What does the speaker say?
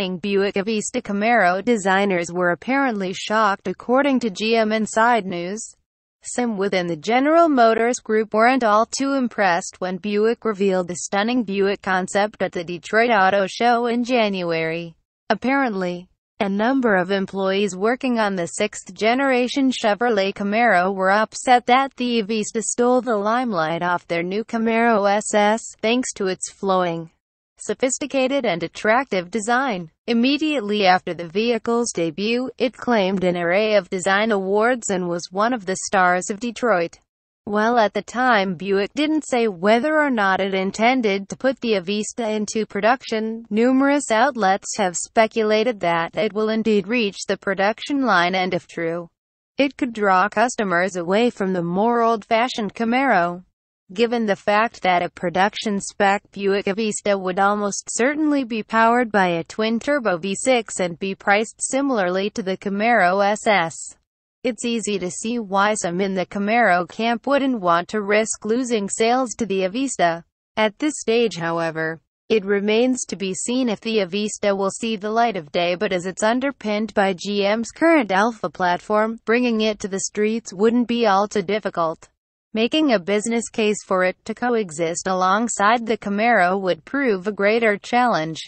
opening Buick Avista Camaro designers were apparently shocked, according to GM Inside News. Some within the General Motors group weren't all too impressed when Buick revealed the stunning Buick concept at the Detroit Auto Show in January. Apparently, a number of employees working on the sixth-generation Chevrolet Camaro were upset that the Avista stole the limelight off their new Camaro SS, thanks to its flowing, sophisticated and attractive design. Immediately after the vehicle's debut, it claimed an array of design awards and was one of the stars of Detroit. While at the time Buick didn't say whether or not it intended to put the Avista into production, numerous outlets have speculated that it will indeed reach the production line, and if true, it could draw customers away from the more old-fashioned Camaro. Given the fact that a production-spec Buick Avista would almost certainly be powered by a twin-turbo V6 and be priced similarly to the Camaro SS, it's easy to see why some in the Camaro camp wouldn't want to risk losing sales to the Avista. At this stage, however, it remains to be seen if the Avista will see the light of day, but as it's underpinned by GM's current Alpha platform, bringing it to the streets wouldn't be all too difficult. Making a business case for it to coexist alongside the Camaro would prove a greater challenge.